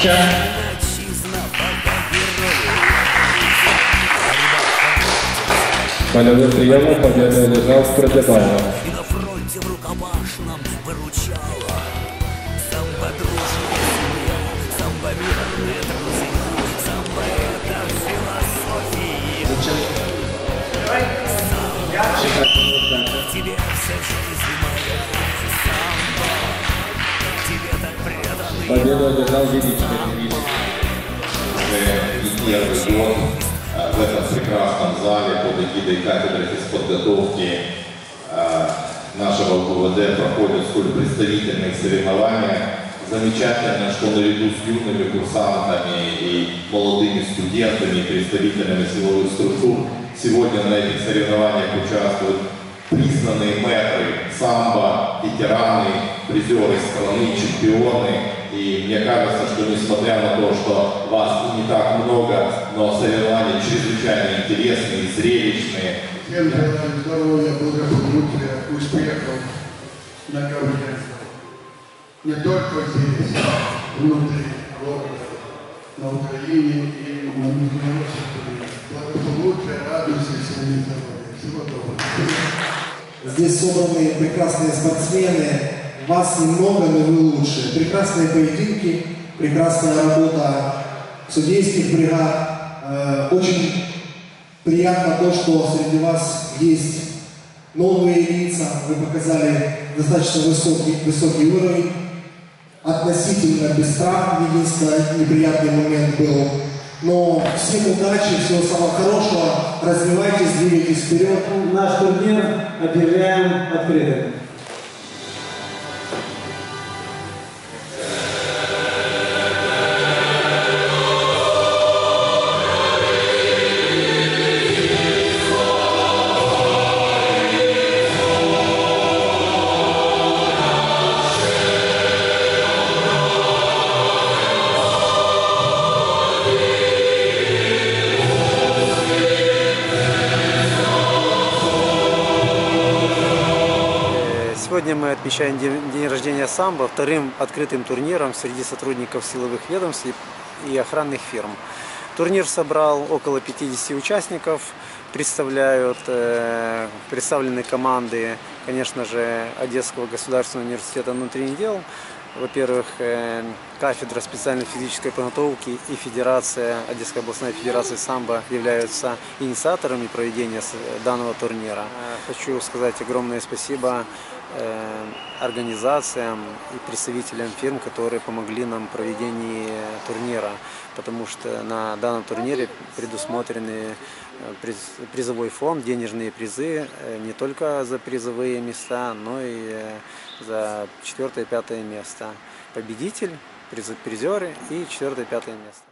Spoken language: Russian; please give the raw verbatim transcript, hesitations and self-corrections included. Ча. Полевым приемом победу одержал Страдивариус. Тебе вся жизнь моя, Самбо, тебе так преданный. Победу одержал Величко. Уже и в этом прекрасном зале под эгидой кафедры физподготовки нашего ГУМВД проходят столь представительные соревнования. Замечательно, что наряду с юными курсантами и молодыми студентами, и представителями силовых структур, сегодня на этих соревнованиях участвуют признанные мэтры самбо, ветераны, призеры страны, чемпионы. И мне кажется, что несмотря на то, что вас не так много, но соревнования чрезвычайно интересные, зрелищные. Всем желаю здоровья, благополучия, успехов на ковре. Не только здесь, внутри города, на Украине и на мировой стране. Благополучия, радости, сильные здоровья. Всего доброго. Здесь собраны прекрасные спортсмены. Вас немного, но вы лучше. Прекрасные поединки, прекрасная работа судейских бригад. Очень приятно то, что среди вас есть новые лица. Вы показали достаточно высокий, высокий уровень. Относительно без страха. Единственный неприятный момент был. Но всем удачи, всего самого хорошего. Развивайтесь, двигайтесь вперед. Наш турнир объявляем открытым. Сегодня мы отмечаем день рождения самбо вторым открытым турниром среди сотрудников силовых ведомств и охранных фирм. Турнир собрал около пятидесяти участников, представляют э, представлены команды, конечно же, Одесского государственного университета внутренних дел, во-первых, э, кафедра специальной физической подготовки и Федерация, Одесская областная федерация самбо являются инициаторами проведения данного турнира. Хочу сказать огромное спасибо организациям и представителям фирм, которые помогли нам в проведении турнира, потому что на данном турнире предусмотрены призовой фонд, денежные призы не только за призовые места, но и за четвертое-пятое место. Победитель, призеры и четвертое-пятое место.